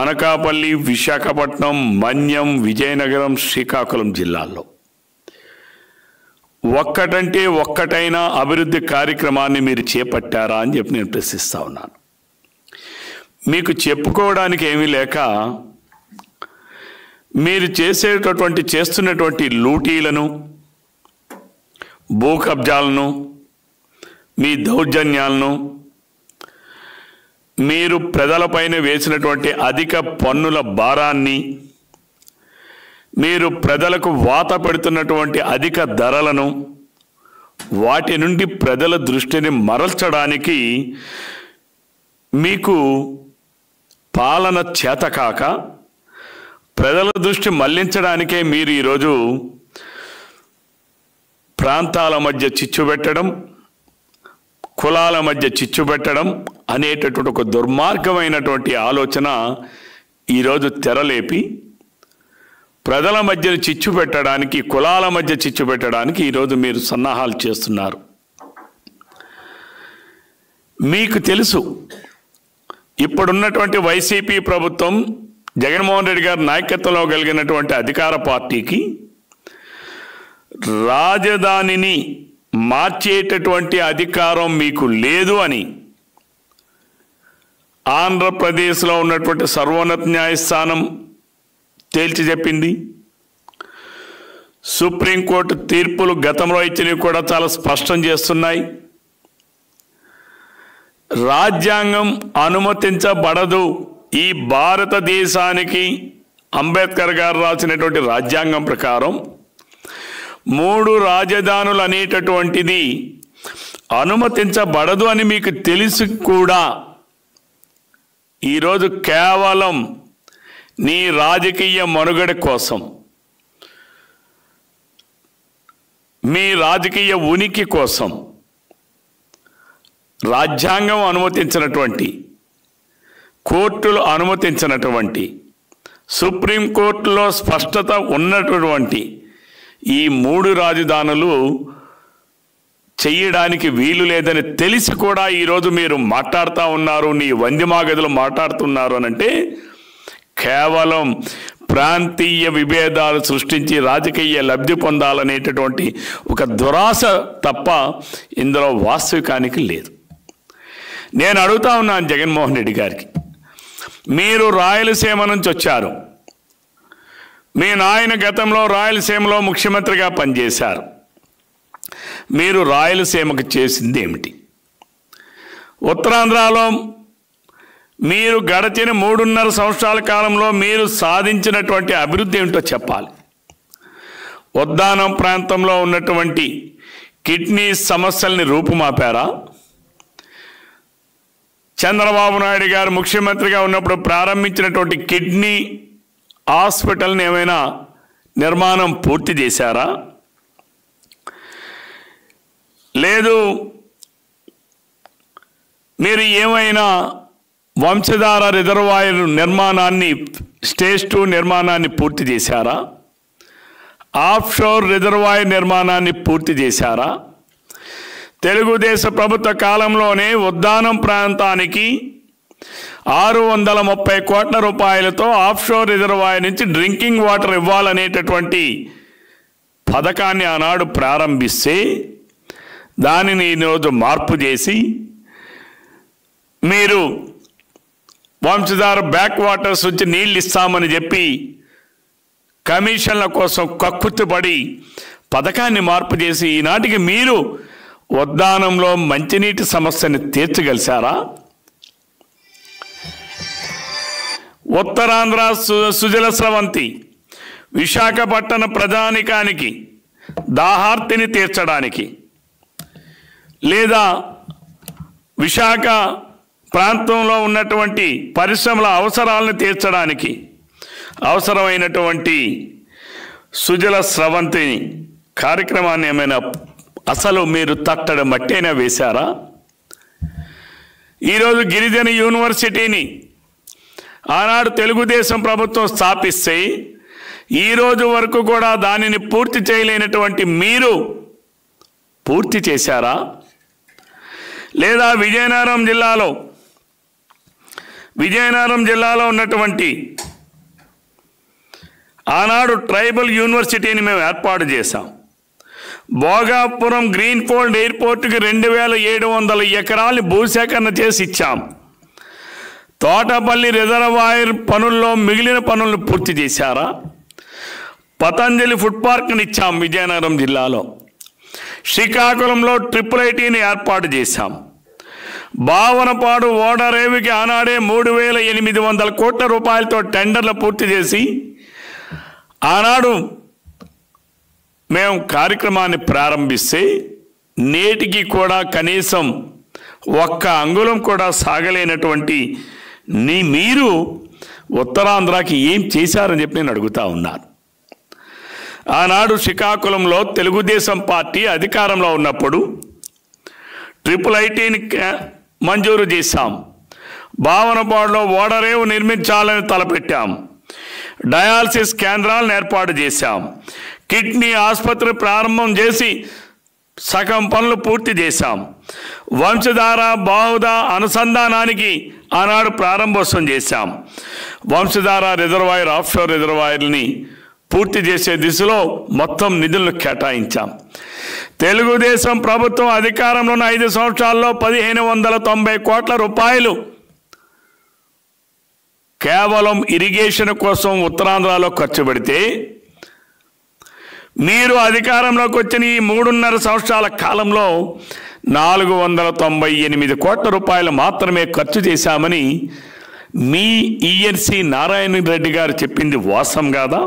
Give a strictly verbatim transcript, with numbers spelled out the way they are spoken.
అనకాపల్లి, విశాఖపట్నం, మన్యం, విజయనగరం, శ్రీకాకుళం జిల్లాల్లో ఒక్కటంటే ఒక్కటైన అభివృద్ధి కార్యక్రమాన్ని మీరు చేపట్టారా అని చెప్పి నేను ప్రశ్నిస్తా ఉన్నాను. మీకు చెప్పుకోవడానికి ఏమీ లేక మీరు చేసేటటువంటి చేస్తున్నటువంటి లూటీలను, భూ కబ్జాలను, మీ దౌర్జన్యాలను, మీరు ప్రజలపైన వేసినటువంటి అధిక పన్నుల భారాన్ని, మీరు ప్రజలకు వాత పెడుతున్నటువంటి అధిక ధరలను, వాటి నుండి ప్రజల దృష్టిని మరల్చడానికి మీకు పాలన చేతకాక ప్రజల దృష్టి మళ్లించడానికే మీరు ఈరోజు ప్రాంతాల మధ్య చిచ్చు పెట్టడం, కులాల మధ్య చిచ్చు పెట్టడం అనేటటువంటి ఒక దుర్మార్గమైనటువంటి ఆలోచన ఈరోజు తెరలేపి ప్రజల మధ్యను చిచ్చు పెట్టడానికి, కులాల మధ్య చిచ్చు పెట్టడానికి ఈరోజు మీరు సన్నాహాలు చేస్తున్నారు. మీకు తెలుసు ఇప్పుడున్నటువంటి వైసీపీ ప్రభుత్వం, జగన్మోహన్ రెడ్డి గారి నాయకత్వంలో కలిగినటువంటి అధికార పార్టీకి రాజధానిని మార్చేటటువంటి అధికారం మీకు లేదు అని ఆంధ్రప్రదేశ్లో ఉన్నటువంటి సర్వోన్నత న్యాయస్థానం తేల్చి చెప్పింది. సుప్రీంకోర్టు తీర్పులు గతంలో ఇచ్చినవి కూడా చాలా స్పష్టం చేస్తున్నాయి. రాజ్యాంగం అనుమతించబడదు. ఈ భారతదేశానికి అంబేద్కర్ గారు రాసినటువంటి రాజ్యాంగం ప్రకారం మూడు రాజధానులు అనేటటువంటిది అనుమతించబడదు అని మీకు తెలిసి కూడా ఈరోజు కేవలం నీ రాజకీయ మనుగడ కోసం, మీ రాజకీయ ఉనికి కోసం రాజ్యాంగం అనుమతించినటువంటి, కోర్టులు అనుమతించినటువంటి, సుప్రీంకోర్టులో స్పష్టత ఉన్నటువంటి ఈ మూడు రాజధానులు చేయడానికి వీలు లేదని తెలిసి కూడా ఈరోజు మీరు మాట్లాడుతూ ఉన్నారు, నీ వందిమాగదులు మాట్లాడుతున్నారు అనంటే కేవలం ప్రాంతీయ విభేదాలు సృష్టించి రాజకీయ లబ్ధి పొందాలనేటటువంటి ఒక దురాశ తప్ప ఇందులో వాస్తవికానికి లేదు. నేను అడుగుతా ఉన్నాను జగన్మోహన్ రెడ్డి గారికి, మీరు రాయలసీమ నుంచి వచ్చారు, మీ నాయన గతంలో రాయలసీమలో ముఖ్యమంత్రిగా పనిచేశారు, మీరు రాయలసీమకు చేసింది ఏమిటి? ఉత్తరాంధ్రలో మీరు గడిచిన మూడున్నర సంవత్సరాల కాలంలో మీరు సాధించినటువంటి అభివృద్ధి ఏమిటో చెప్పాలి. ఉద్దానం ప్రాంతంలో ఉన్నటువంటి కిడ్నీ సమస్యల్ని రూపుమాపారా? చంద్రబాబు నాయుడు గారు ముఖ్యమంత్రిగా ఉన్నప్పుడు ప్రారంభించినటువంటి కిడ్నీ హాస్పిటల్ని ఏమైనా నిర్మాణం పూర్తి చేశారా? లేదు. మీరు ఏమైనా వంశధార రిజర్వాయర్ నిర్మాణాన్ని, స్టేజ్ టూ నిర్మాణాన్ని పూర్తి చేశారా? ఆఫ్షోర్ రిజర్వాయర్ నిర్మాణాన్ని పూర్తి చేశారా? తెలుగుదేశ ప్రభుత్వ కాలంలోనే ఉద్దానం ప్రాంతానికి ఆరు వందల ముప్పై కోట్ల రూపాయలతో ఆఫ్షోర్ రిజర్వాయర్ నుంచి డ్రింకింగ్ వాటర్ ఇవ్వాలనేటటువంటి పథకాన్ని ఆనాడు ప్రారంభిస్తే దానిని ఈరోజు మార్పు చేసి మీరు వంశధార బ్యాక్ వాటర్స్ నుంచి నీళ్ళు ఇస్తామని చెప్పి కమిషన్ల కోసం కక్కుతుపడి పథకాన్ని మార్పు చేసి ఈనాటికి మీరు ఉద్దానంలో మంచినీటి సమస్యను తీర్చగలిశారా? ఉత్తరాంధ్ర సుజల స్రవంతి, విశాఖపట్టణ ప్రజానికానికి దాహార్తిని తీర్చడానికి, లేదా విశాఖ ప్రాంతంలో ఉన్నటువంటి పరిశ్రమల అవసరాలను తీర్చడానికి అవసరమైనటువంటి సుజల స్రవంతి కార్యక్రమాన్ని ఏమైనా అసలు మీరు తట్టడం మట్టైనా వేశారా? ఈరోజు గిరిజన యూనివర్సిటీని ఆనాడు తెలుగుదేశం ప్రభుత్వం స్థాపిస్తే ఈరోజు వరకు కూడా దానిని పూర్తి చేయలేనటువంటి మీరు పూర్తి చేశారా? లేదా విజయనగరం జిల్లాలో విజయనగరం జిల్లాలో ఉన్నటువంటి ఆనాడు ట్రైబల్ యూనివర్సిటీని మేము ఏర్పాటు చేశాం. భోగాపురం గ్రీన్ఫీల్డ్ ఎయిర్పోర్ట్కి రెండు వేల ఏడు వందల ఎకరాలు భూసేకరణ చేసి ఇచ్చాం. తోటపల్లి రిజర్వాయర్ పనుల్లో మిగిలిన పనులను పూర్తి చేశారా? పతంజలి ఫుడ్ పార్క్ని ఇచ్చాం. విజయనగరం జిల్లాలో శ్రీకాకుళంలో ట్రిపుల్ ఐటీని ఏర్పాటు చేశాం. భావనపాడు ఓడరేవికి ఆనాడే మూడు వేల ఎనిమిది వందల కోట్ల రూపాయలతో టెండర్లు పూర్తి చేసి ఆనాడు మేము కార్యక్రమాన్ని ప్రారంభిస్తే నేటికి కూడా కనీసం ఒక్క అంగుళం కూడా సాగలేనటువంటి నీ మీరు ఉత్తరాంధ్రకి ఏం చేశారని చెప్పి నేను అడుగుతా ఉన్నాను. ఆనాడు శ్రీకాకుళంలో తెలుగుదేశం పార్టీ అధికారంలో ఉన్నప్పుడు ట్రిపుల్ ఐటీని మంజూరు చేశాం. భావనపాడులో ఓడరేవు నిర్మించాలని తలపెట్టాం. డయాలసిస్ కేంద్రాలను ఏర్పాటు చేశాం. కిడ్నీ ఆసుపత్రి ప్రారంభం చేసి సగం పనులు పూర్తి చేశాం. వంశధార బాహుద అనుసంధానానికి ఆనాడు ప్రారంభోత్సవం చేశాం. వంశధార రిజర్వాయర్ ఆఫ్షోర్ రిజర్వాయర్ని పూర్తి చేసే దిశలో మొత్తం నిధులను కేటాయించాం. తెలుగుదేశం ప్రభుత్వం అధికారంలో ఉన్న ఐదు సంవత్సరాల్లో పదిహేను వందల తొంభై కోట్ల రూపాయలు కేవలం ఇరిగేషన్ కోసం ఉత్తరాంధ్రలో ఖర్చు పెడితే మీరు అధికారంలోకి వచ్చిన ఈ మూడున్నర సంవత్సరాల కాలంలో నాలుగు వందల తొంభై ఎనిమిది కోట్ల రూపాయలు మాత్రమే ఖర్చు చేశామని మీ ఈఎన్సీ నారాయణ రెడ్డి గారు చెప్పింది వాస్తవం కాదా?